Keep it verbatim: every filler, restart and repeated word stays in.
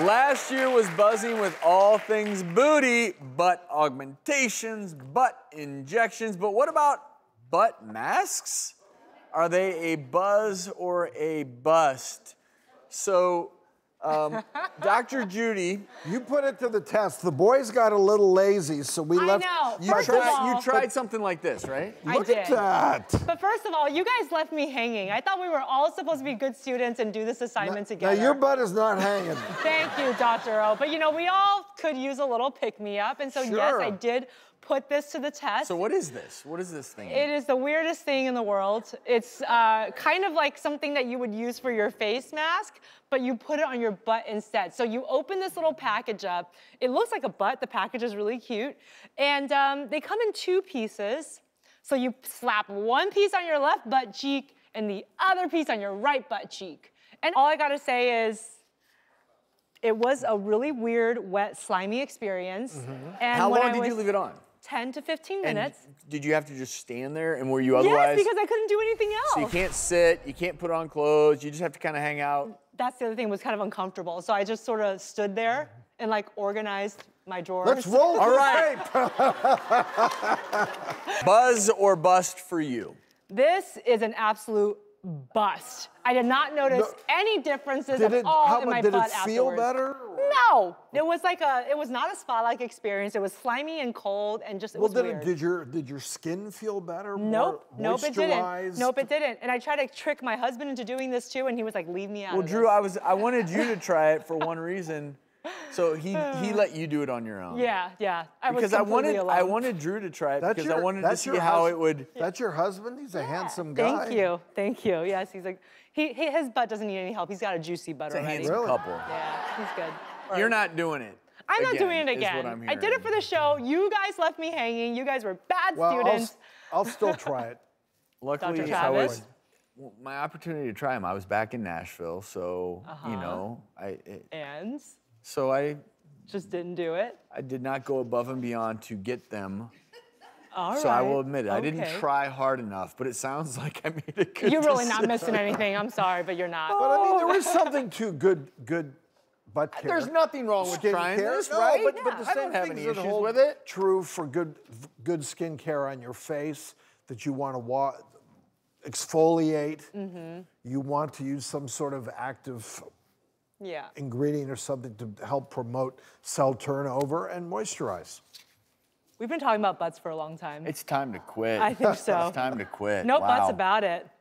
Last year was buzzing with all things booty, butt augmentations, butt injections, but what about butt masks? Are they a buzz or a bust? So, um, Doctor Judy. You put it to the test. The boys got a little lazy, so we I left. I know. You, first tried, of all, you tried something like this, right? I Look did. at that. But first of all, you guys left me hanging. I thought we were all supposed to be good students and do this assignment now, together. Now, your butt is not hanging. Thank you, Doctor O. But, you know, we all could use a little pick-me-up, and so, sure. yes, I did put this to the test. So what is this? What is this thing? It is the weirdest thing in the world. It's uh, kind of like something that you would use for your face mask, but you put it on your butt instead. So you open this little package up. It looks like a butt. The package is really cute. And um, they come in two pieces. So you slap one piece on your left butt cheek and the other piece on your right butt cheek. And all I gotta say is, it was a really weird, wet, slimy experience. Mm-hmm. And how long did you leave it on? ten to fifteen minutes. And did you have to just stand there, and were you otherwise? Yes, because I couldn't do anything else. So you can't sit, you can't put on clothes, you just have to kind of hang out. That's the other thing, was kind of uncomfortable. So I just sort of stood there and like organized my drawers. Let's roll All right. Buzz or bust for you? This is an absolute bust. I did not notice no. any differences did at it, all how, in my did butt it feel afterwards. better? No, it was like a, it was not a spa-like experience. It was slimy and cold and just, it well, was did weird. Well, did your did your skin feel better? Nope, nope it didn't. Nope, it didn't. And I tried to trick my husband into doing this too, and he was like, leave me out Well, of Drew, this. I was, I wanted you to try it for one reason. So he he let you do it on your own. Yeah, yeah. I because was I wanted alone. I wanted Drew to try it that's because your, I wanted to see how it would. That's your husband. He's a yeah. handsome guy. Thank you, thank you. Yes, he's like he, he his butt doesn't need any help. He's got a juicy butt it's already. A handsome really? couple. Yeah, he's good. Right. You're not doing it. I'm again, not doing it again. I did it for the show. You guys left me hanging. You guys were bad well, students. I'll, I'll still try it. Luckily, Doctor Travis. I was. Well, my opportunity to try him. I was back in Nashville, so uh-huh. you know I. It, and. So I... Just didn't do it? I did not go above and beyond to get them. All right. So I will admit it. Okay. I didn't try hard enough, but it sounds like I made a good You're really decision. not missing anything. I'm sorry, but you're not. But I mean, there was something to good, good butt care. There's nothing wrong with skin trying care, this, right? No, but, yeah. but the I same don't have any issues with it. True for good, good skin care on your face that you want to wa exfoliate. Mm-hmm. You want to use some sort of active... Yeah. ingredient or something to help promote cell turnover and moisturize. We've been talking about butts for a long time. It's time to quit. I think so. It's time to quit. No wow. buts about it.